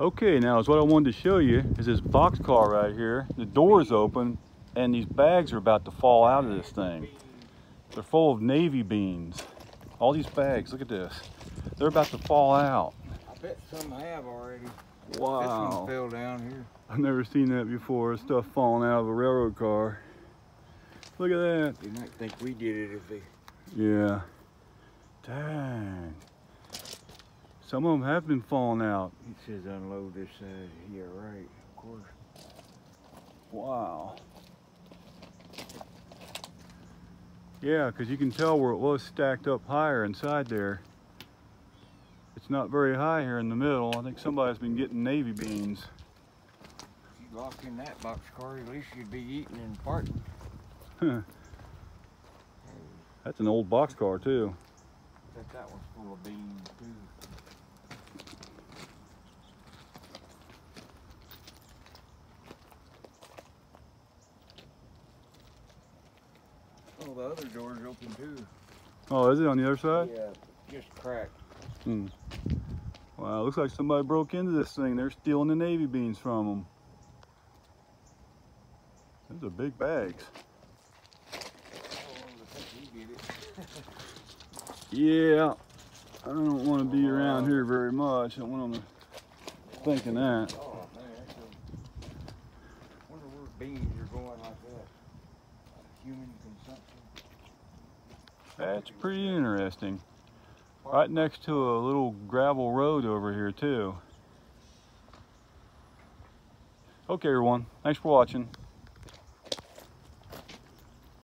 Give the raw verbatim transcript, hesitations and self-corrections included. Okay, now is what I wanted to show you is this boxcar right here. The door's open and these bags are about to fall out of this thing. They're full of navy beans. All these bags, look at this. They're about to fall out. I bet some have already. Wow. This one fell down here. I've never seen that before, stuff falling out of a railroad car. Look at that. They might think we did it if they... Yeah. Dang. Some of them have been falling out. It says unload this side. Yeah, right, of course. Wow. Yeah, because you can tell where it was stacked up higher inside there. It's not very high here in the middle. I think somebody's been getting navy beans. If you locked in that boxcar, at least you'd be eating and farting. That's an old boxcar, too. I bet that one's full of beans, too. Oh, the other door's open, too. Oh, is it on the other side? Yeah, just cracked. Hmm. Wow, looks like somebody broke into this thing. They're stealing the navy beans from them. Those are big bags. Yeah, I don't want to be around here very much. I want them thinking that. Oh man, that's a, wonder where beans are going like that. Human consumption. That's pretty interesting. Right next to a little gravel road over here too. Okay everyone, thanks for watching.